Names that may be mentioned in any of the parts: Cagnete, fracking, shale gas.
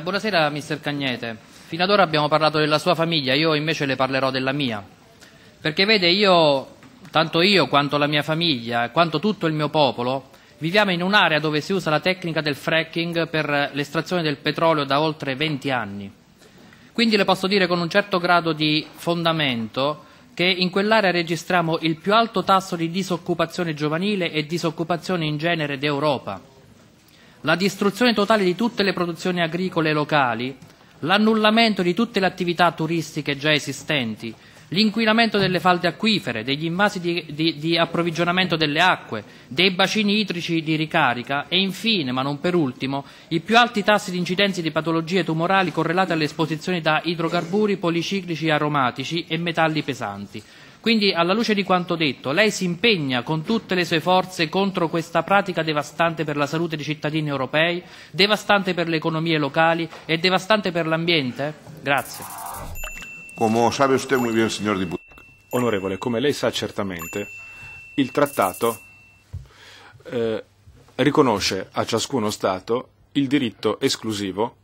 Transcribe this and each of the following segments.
Buonasera mister Cagnete, fino ad ora abbiamo parlato della sua famiglia, io invece le parlerò della mia, perché vede io, tanto io quanto la mia famiglia, quanto tutto il mio popolo, viviamo in un'area dove si usa la tecnica del fracking per l'estrazione del petrolio da oltre 20 anni. Quindi le posso dire con un certo grado di fondamento che in quell'area registriamo il più alto tasso di disoccupazione giovanile e disoccupazione in genere d'Europa, la distruzione totale di tutte le produzioni agricole locali, l'annullamento di tutte le attività turistiche già esistenti, l'inquinamento delle falde acquifere, degli invasi di approvvigionamento delle acque, dei bacini idrici di ricarica e infine, ma non per ultimo, i più alti tassi di incidenza di patologie tumorali correlate alle esposizioni da idrocarburi policiclici aromatici e metalli pesanti. Quindi, alla luce di quanto detto, lei si impegna con tutte le sue forze contro questa pratica devastante per la salute dei cittadini europei, devastante per le economie locali e devastante per l'ambiente? Grazie. Onorevole, come lei sa certamente, il trattato riconosce a ciascuno Stato il diritto esclusivo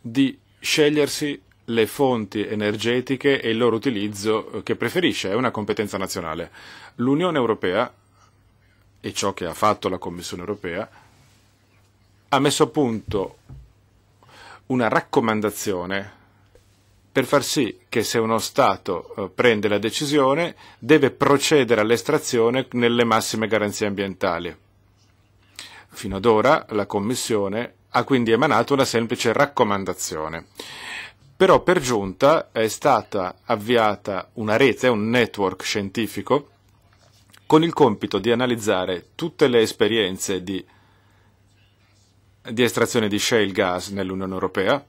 di scegliersi le fonti energetiche e il loro utilizzo che preferisce, è una competenza nazionale. L'Unione Europea, e ciò che ha fatto la Commissione Europea, ha messo a punto una raccomandazione per far sì che se uno Stato prende la decisione deve procedere all'estrazione nelle massime garanzie ambientali. Fino ad ora la Commissione ha quindi emanato una semplice raccomandazione. Però per giunta è stata avviata una rete, un network scientifico, con il compito di analizzare tutte le esperienze di estrazione di shale gas nell'Unione Europea,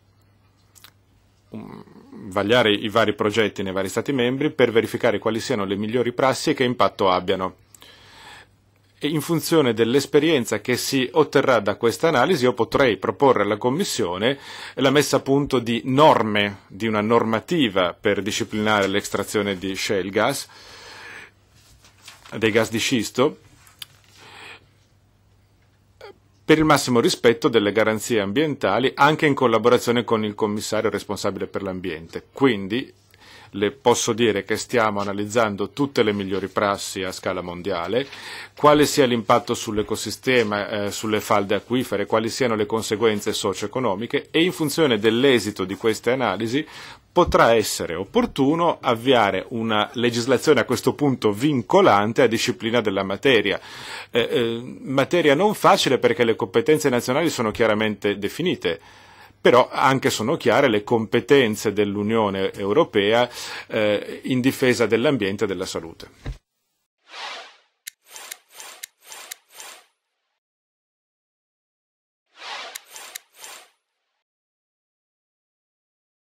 vagliare i vari progetti nei vari Stati membri per verificare quali siano le migliori prassi e che impatto abbiano. E in funzione dell'esperienza che si otterrà da questa analisi io potrei proporre alla Commissione la messa a punto di norme, di una normativa per disciplinare l'estrazione di shale gas, dei gas di scisto, per il massimo rispetto delle garanzie ambientali, anche in collaborazione con il commissario responsabile per l'ambiente. Quindi le posso dire che stiamo analizzando tutte le migliori prassi a scala mondiale, quale sia l'impatto sull'ecosistema, sulle falde acquifere, quali siano le conseguenze socio-economiche e in funzione dell'esito di queste analisi potrà essere opportuno avviare una legislazione a questo punto vincolante a disciplina della materia. Materia non facile perché le competenze nazionali sono chiaramente definite, però anche sono chiare le competenze dell'Unione Europea in difesa dell'ambiente e della salute.